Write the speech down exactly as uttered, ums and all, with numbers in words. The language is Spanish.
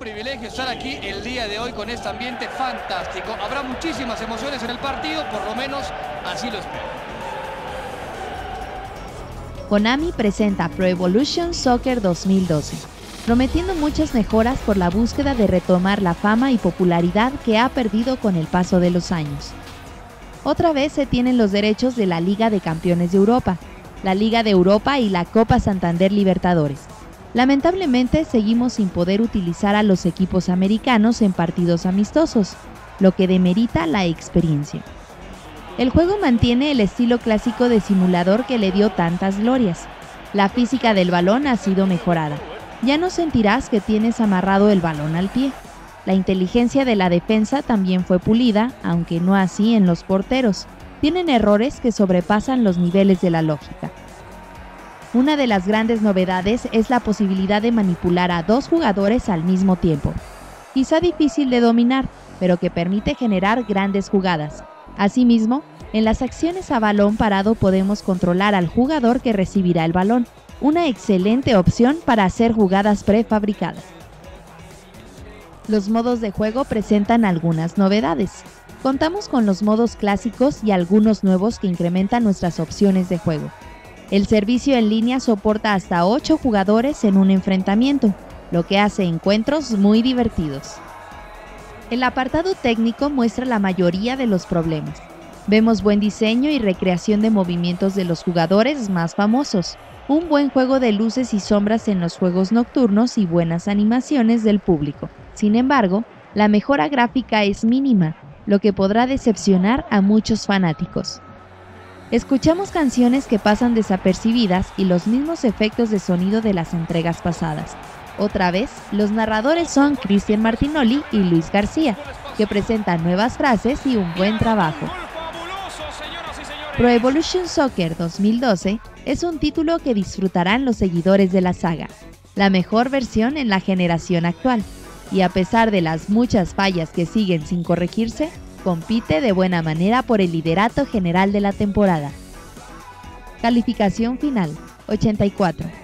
privilegio estar aquí el día de hoy con este ambiente fantástico. Habrá muchísimas emociones en el partido, por lo menos así lo espero. Konami presenta Pro Evolution Soccer dos mil doce, prometiendo muchas mejoras por la búsqueda de retomar la fama y popularidad que ha perdido con el paso de los años. Otra vez se tienen los derechos de la Liga de Campeones de Europa, la Liga de Europa y la Copa Santander Libertadores. Lamentablemente seguimos sin poder utilizar a los equipos americanos en partidos amistosos, lo que demerita la experiencia. El juego mantiene el estilo clásico de simulador que le dio tantas glorias. La física del balón ha sido mejorada. Ya no sentirás que tienes amarrado el balón al pie. La inteligencia de la defensa también fue pulida, aunque no así en los porteros. Tienen errores que sobrepasan los niveles de la lógica. Una de las grandes novedades es la posibilidad de manipular a dos jugadores al mismo tiempo. Quizá difícil de dominar, pero que permite generar grandes jugadas. Asimismo, en las acciones a balón parado podemos controlar al jugador que recibirá el balón, una excelente opción para hacer jugadas prefabricadas. Los modos de juego presentan algunas novedades. Contamos con los modos clásicos y algunos nuevos que incrementan nuestras opciones de juego. El servicio en línea soporta hasta ocho jugadores en un enfrentamiento, lo que hace encuentros muy divertidos. El apartado técnico muestra la mayoría de los problemas. Vemos buen diseño y recreación de movimientos de los jugadores más famosos, un buen juego de luces y sombras en los juegos nocturnos y buenas animaciones del público. Sin embargo, la mejora gráfica es mínima, lo que podrá decepcionar a muchos fanáticos. Escuchamos canciones que pasan desapercibidas y los mismos efectos de sonido de las entregas pasadas. Otra vez, los narradores son Cristian Martinoli y Luis García, que presentan nuevas frases y un buen trabajo. Pro Evolution Soccer dos mil doce es un título que disfrutarán los seguidores de la saga, la mejor versión en la generación actual, y a pesar de las muchas fallas que siguen sin corregirse, compite de buena manera por el liderato general de la temporada. Calificación final, ochenta y cuatro.